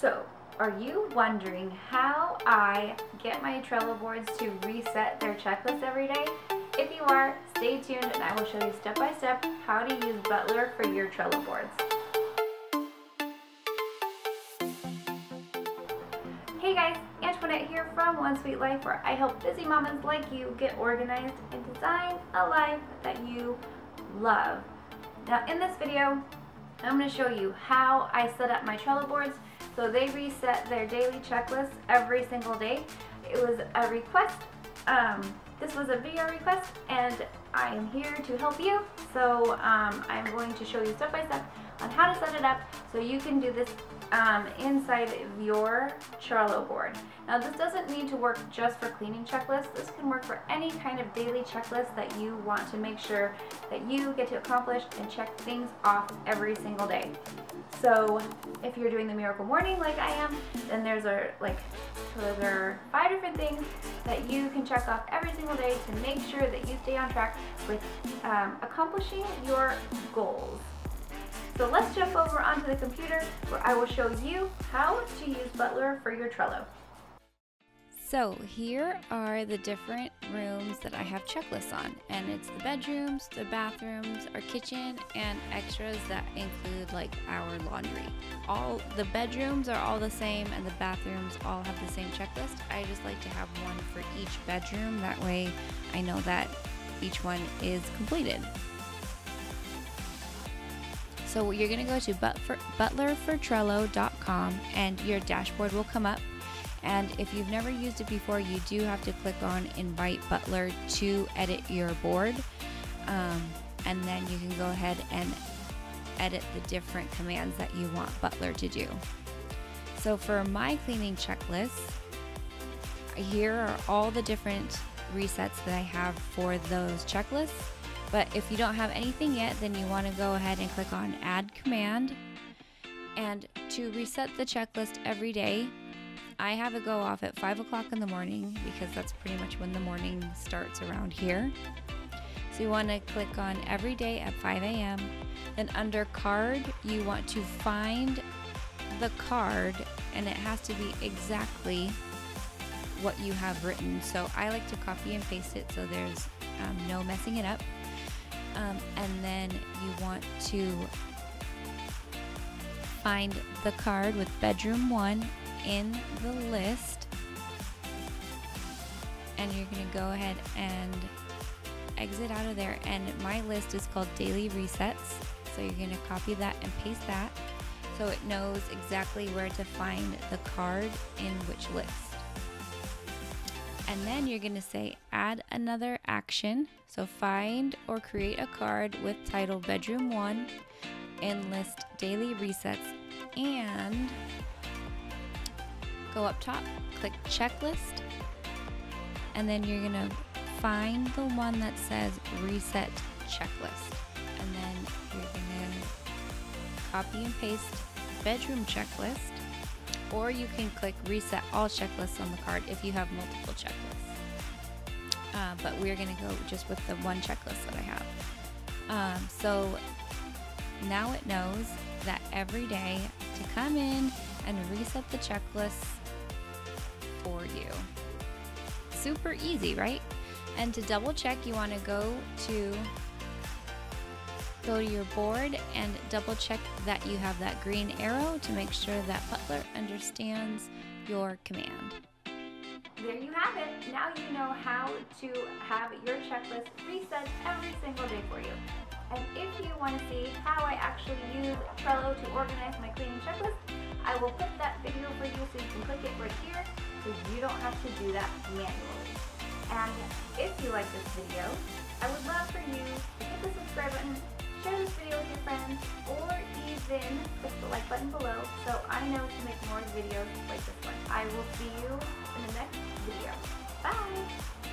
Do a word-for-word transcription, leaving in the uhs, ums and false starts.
So, are you wondering how I get my Trello boards to reset their checklist every day? If you are, stay tuned and I will show you step by step how to use Butler for your Trello boards. Hey guys, Antoinette here from One Sweet Life, where I help busy mamas like you get organized and design a life that you love. Now in this video, I'm going to show you how I set up my Trello boards so they reset their daily checklist every single day. It was a request. Um, this was a video request and I am here to help you. So um, I'm going to show you step by step on how to set it up so you can do this um, inside of your Trello board. Now this doesn't need to work just for cleaning checklists. This can work for any kind of daily checklist that you want to make sure that you get to accomplish and check things off every single day. So if you're doing the Miracle Morning like I am, then there's a like so there are five different things that you can check off every single day to make sure that you stay on track with um, accomplishing your goals. So let's jump over onto the computer where I will show you how to use Butler for your Trello. So here are the different rooms that I have checklists on, and it's the bedrooms, the bathrooms, our kitchen, and extras that include like our laundry. All the bedrooms are all the same and the bathrooms all have the same checklist. I just like to have one for each bedroom, that way I know that each one is completed. So you're going to go to butler for trello dot com and your dashboard will come up. And if you've never used it before, you do have to click on Invite Butler to edit your board. Um, and then you can go ahead and edit the different commands that you want Butler to do. So for my cleaning checklist, here are all the different resets that I have for those checklists. But if you don't have anything yet, then you want to go ahead and click on Add Command. And to reset the checklist every day, I have it go off at five o'clock in the morning because that's pretty much when the morning starts around here. So you want to click on Every Day at five A M Then under Card, you want to find the card, and it has to be exactly what you have written. So I like to copy and paste it so there's um, no messing it up. Um, and then you want to find the card with bedroom one in the list, and you're going to go ahead and exit out of there. And my list is called Daily Resets, so you're going to copy that and paste that so it knows exactly where to find the card in which list. And then you're going to say add another action, so find or create a card with title bedroom one and list Daily Resets, and go up top, click checklist, and then you're gonna find the one that says reset checklist, and then you're gonna copy and paste bedroom checklist, or you can click reset all checklists on the card if you have multiple checklists, uh, but we're gonna go just with the one checklist that I have. Um, so now it knows that every day to come in and reset the checklist for you. Super easy, right? And to double check, you want to go to go to your board and double check that you have that green arrow to make sure that Butler understands your command. There you have it. Now you know how to have your checklist reset every single day for you. And if you want to see how I actually use Trello to organize my cleaning checklist, I will put that video for you so you can click it right here so you don't have to do that manually. And if you like this video, I would love for you to hit the subscribe button, share this video with your friends, or even click the like button below so I know to make more videos like this one. I will see you in the next video. Bye!